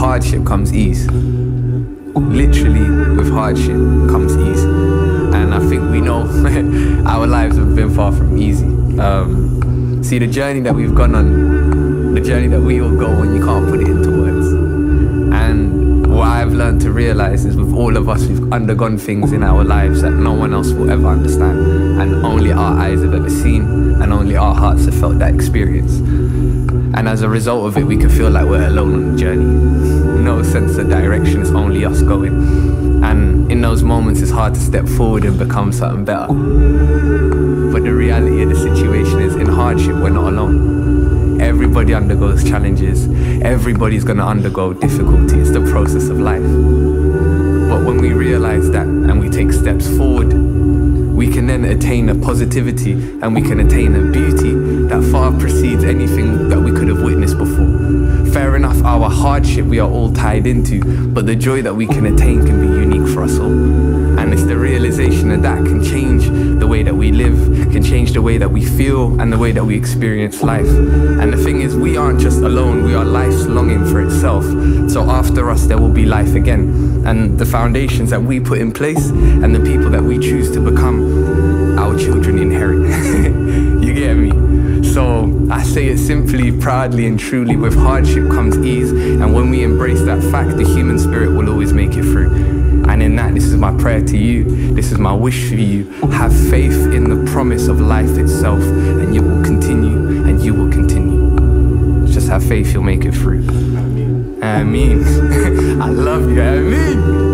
hardship comes ease. Literally, with hardship comes ease. And I think we know our lives have been far from easy. See, the journey that we've gone on, the journey that we all go on, you can't put it into words. And what I've learned to realise is with all of us, we've undergone things in our lives that no one else will ever understand. And only our eyes have ever seen, and only our hearts have felt that experience. And as a result of it, we can feel like we're alone on the journey. No sense of direction, it's only us going. And in those moments, it's hard to step forward and become something better. But the reality of the situation is, in hardship, we're not alone. Everybody undergoes challenges. Everybody's gonna undergo difficulty. It's the process of life. But when we realize that and we take steps forward, we can then attain a positivity and we can attain a beauty that far precedes anything that we could have witnessed before. Fair enough, our hardship we are all tied into, but the joy that we can attain can be unique for us all. And it's the realization that that can change the way that we live, can change the way that we feel and the way that we experience life. And the thing is, we aren't just alone, we are life's longing for itself. So after us, there will be life again. And the foundations that we put in place and the people that we choose to become, our children inherit. You get me? So I say it simply, proudly and truly, with hardship comes ease. And when we embrace that fact, the human spirit will always make it through. And in that, this is my prayer to you. This is my wish for you. Have faith in the promise of life itself, and you will continue, and you will continue. Just have faith, you'll make it through. I mean, I love you, I mean.